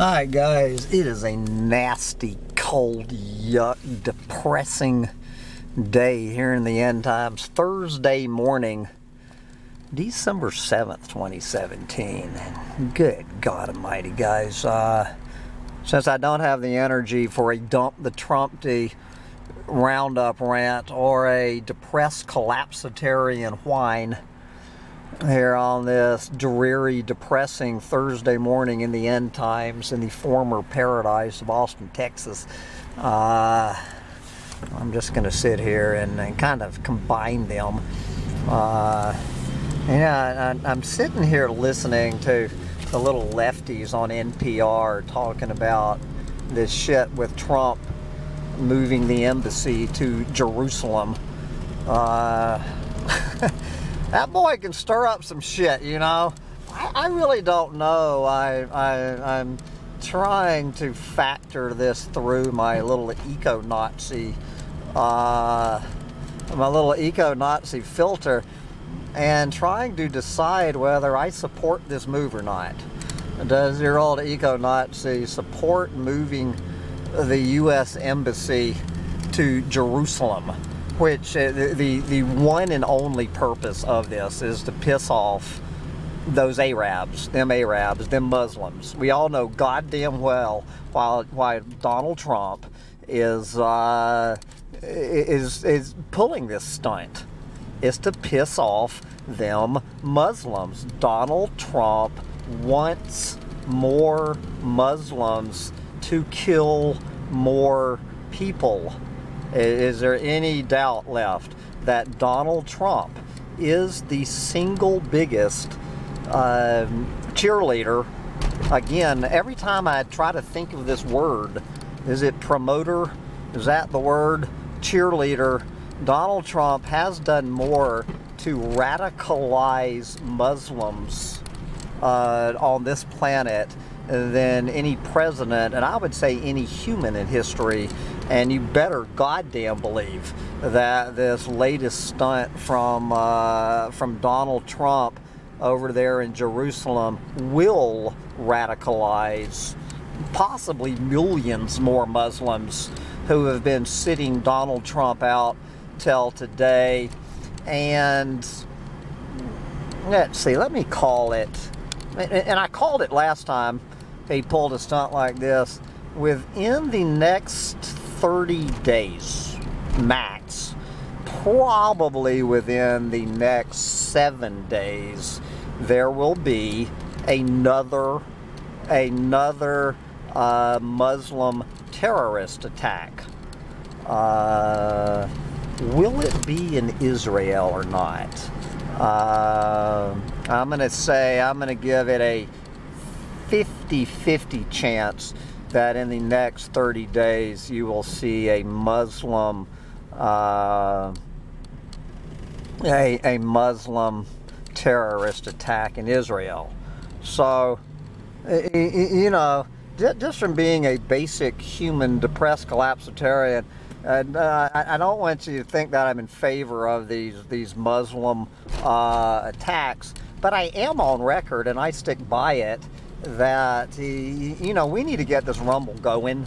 Hi guys, it is a nasty, cold, yuck, depressing day here in the end times. Thursday morning, December 7th, 2017. Good God almighty, guys. Since I don't have the energy for a dump the Trumpty roundup rant or a depressed collapsitarian whine, here on this dreary, depressing Thursday morning in the end times in the former paradise of Austin, Texas. I'm just going to sit here and kind of combine them. I'm sitting here listening to the little lefties on NPR talking about this shit with Trump moving the embassy to Jerusalem. That boy can stir up some shit, you know. I really don't know. I'm trying to factor this through my little eco-Nazi, filter, and trying to decide whether I support this move or not. Does your old eco-Nazi support moving the U.S. embassy to Jerusalem? Which the one and only purpose of this is to piss off those Arabs, them Muslims. We all know goddamn well why Donald Trump is pulling this stunt. It's to piss off them Muslims. Donald Trump wants more Muslims to kill more people. Is there any doubt left that Donald Trump is the single biggest cheerleader? Again, every time I try to think of this word, is it promoter? Is that the word? Cheerleader. Donald Trump has done more to radicalize Muslims on this planet than any president, and I would say any human in history. And you better goddamn believe that this latest stunt from Donald Trump over there in Jerusalem will radicalize possibly millions more Muslims who have been sitting Donald Trump out till today. And let's see, let me call it, and I called it last time he pulled a stunt like this, within the next 30 days max, probably within the next 7 days, there will be another Muslim terrorist attack. Will it be in Israel or not? I'm going to say, I'm going to give it a 50-50 chance that in the next 30 days you will see a Muslim Muslim terrorist attack in Israel. So, you know, just from being a basic human depressed collapsitarian, I don't want you to think that I'm in favor of these Muslim attacks, but I am on record and I stick by it that, you know, we need to get this rumble going.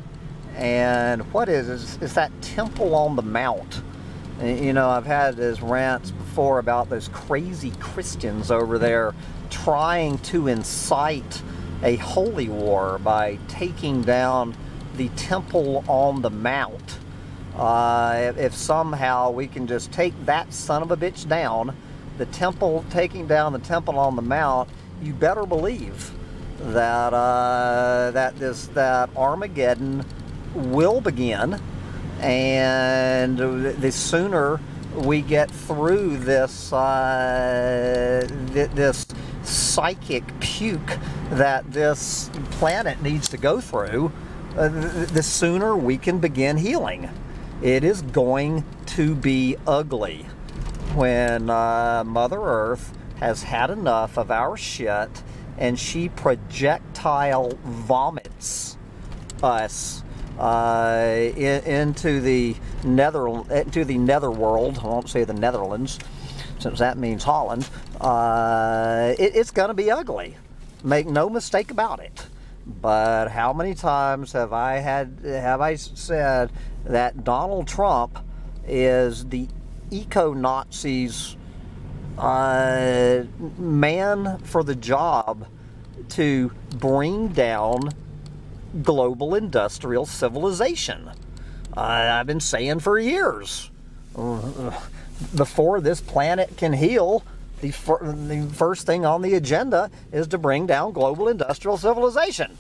And what is that Temple on the Mount? You know, I've had these rants before about those crazy Christians over there trying to incite a holy war by taking down the Temple on the Mount. If somehow we can just take that son of a bitch down, the temple, taking down the Temple on the Mount, you better believe that that Armageddon will begin. And the sooner we get through this this psychic puke that this planet needs to go through, the sooner we can begin healing. It is going to be ugly when Mother Earth has had enough of our shit and she projectile vomits us into the netherworld. I won't say the Netherlands, since that means Holland. It's going to be ugly. Make no mistake about it. But how many times have I said that Donald Trump is the eco-Nazi's man for the job to bring down global industrial civilization? I've been saying for years, before this planet can heal, the first thing on the agenda is to bring down global industrial civilization.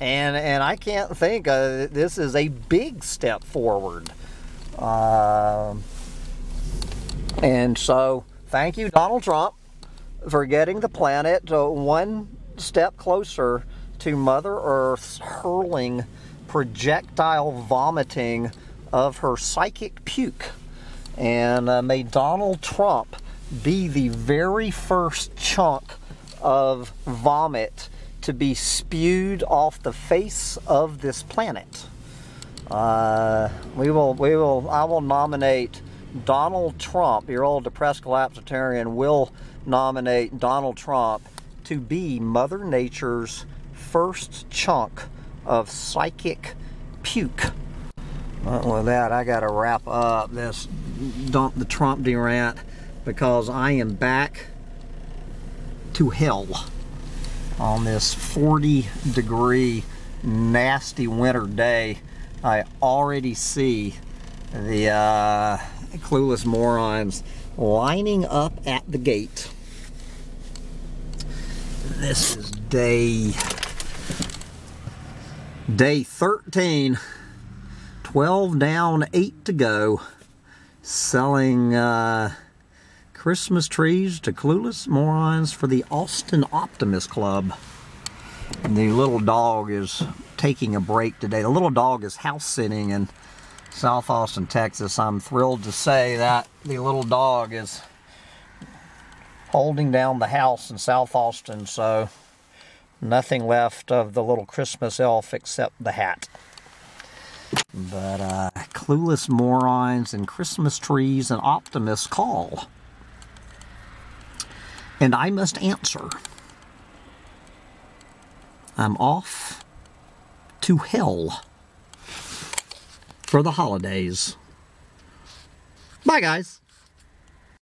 And I can't think, this is a big step forward. And so, thank you, Donald Trump, for getting the planet one step closer to Mother Earth's hurling, projectile vomiting of her psychic puke. And may Donald Trump be the very first chunk of vomit to be spewed off the face of this planet. I will nominate Donald Trump, your old depressed collapsitarian will nominate Donald Trump to be Mother Nature's first chunk of psychic puke. Well, with that, I gotta wrap up this Dump the Trump derant, because I am back to hell on this 40-degree nasty winter day. I already see the clueless morons lining up at the gate. This is day 13, 12 down, 8 to go, selling Christmas trees to clueless morons for the Austin Optimist Club. And the little dog is taking a break today. The little dog is house sitting in South Austin, Texas. I'm thrilled to say that the little dog is holding down the house in South Austin, so nothing left of the little Christmas elf except the hat. But clueless morons and Christmas trees and optimists call, and I must answer. I'm off to hell for the holidays. Bye, guys.